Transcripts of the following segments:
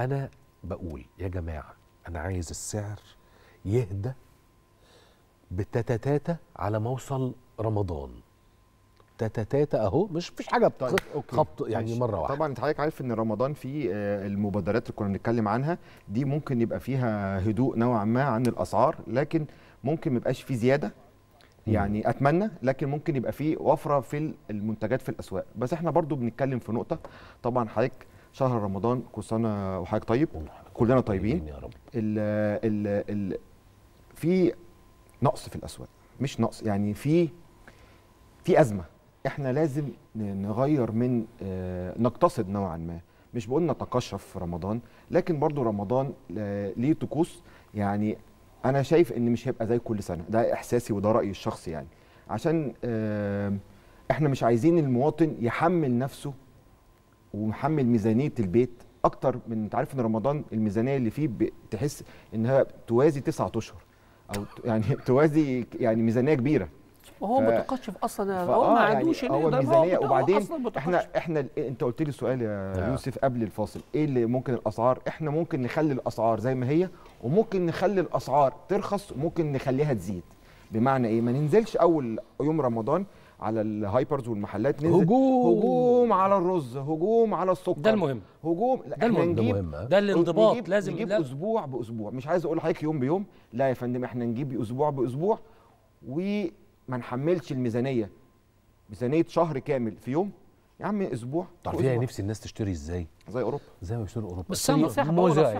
أنا بقول يا جماعة أنا عايز السعر يهدى بتتاتاتا على موصل رمضان تتاتاتا أهو مش فيش حاجة خبط يعني ماشي. مرة واحدة طبعا أنت حضرتك عارف إن رمضان فيه المبادرات اللي كنا بنتكلم عنها دي ممكن يبقى فيها هدوء نوعا ما عن الأسعار، لكن ممكن ما يبقاش فيه زيادة يعني اتمنى، لكن ممكن يبقى فيه وفرة في المنتجات في الأسواق. بس احنا برضو بنتكلم في نقطة، طبعا حضرتك شهر رمضان كل سنه وحضرتك طيب كلنا طيبين يا رب. في نقص في الاسواق، مش نقص يعني في ازمه احنا لازم نغير من نقتصد نوعا ما، مش بقول نتقشف في رمضان، لكن برضو رمضان ليه طقوس. يعني انا شايف ان مش هيبقى زي كل سنه، ده احساسي وده رايي الشخصي، يعني عشان احنا مش عايزين المواطن يحمل نفسه ومحمل ميزانيه البيت اكتر من انت عارف ان رمضان الميزانيه اللي فيه بتحس انها توازي 9 اشهر او يعني توازي يعني ميزانيه كبيره. وهو متقشف اصلا، هو ما عندوش يعني ميزانيه. وبعدين احنا انت قلت لي سؤال يا يوسف قبل الفاصل، ايه اللي ممكن الاسعار؟ احنا ممكن نخلي الاسعار زي ما هي، وممكن نخلي الاسعار ترخص، وممكن نخليها تزيد. بمعنى ايه؟ ما ننزلش اول يوم رمضان على الهايبرز والمحلات، ننزل هجوم على الرز، هجوم على السكر، ده المهم، هجوم ده المهم، ده الانضباط. لازم نجيب اسبوع باسبوع، مش عايز اقول لحضرتك يوم بيوم، لا يا فندم احنا نجيب اسبوع باسبوع وما نحملش الميزانيه ميزانيه شهر كامل في يوم. يا عم اسبوع تعرف يعني نفسي الناس تشتري ازاي؟ زي اوروبا، زي ما بيشتروا اوروبا، بس موزاي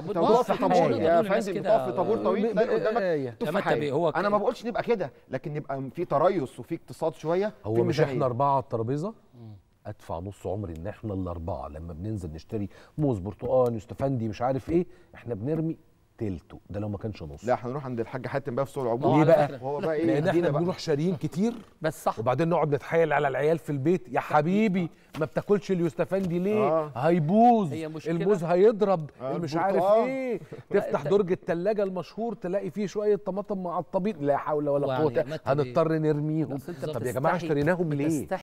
بتقف في طابور يا فندم، بتقف في طابور طويل قدامك تفهم حاجه. انا ما بقولش نبقى كده، لكن نبقى في تريث وفي اقتصاد شويه. هو مش احنا 4 على الترابيزه؟ ادفع نص عمري ان احنا ال4 لما بننزل نشتري موز، برتقان، يوسفندي، مش عارف ايه، احنا بنرمي تلته، ده لو ما كانش نص. لا احنا نروح عند الحاج حاتم بقى في سوق العبور. ليه بقى؟ هو بقى ايه؟ لان احنا بنروح شاريين كتير بس صح، وبعدين نقعد نتحايل على العيال في البيت، يا حبيبي ما بتاكلش اليوستفندي ليه؟ هيبوظ، الموز هيضرب، مش عارف ايه. تفتح درج الثلاجه المشهور تلاقي فيه شويه طماطم مع الطبيب، لا حول ولا قوه، هنضطر نرميهم. طب يا جماعه اشتريناهم ليه؟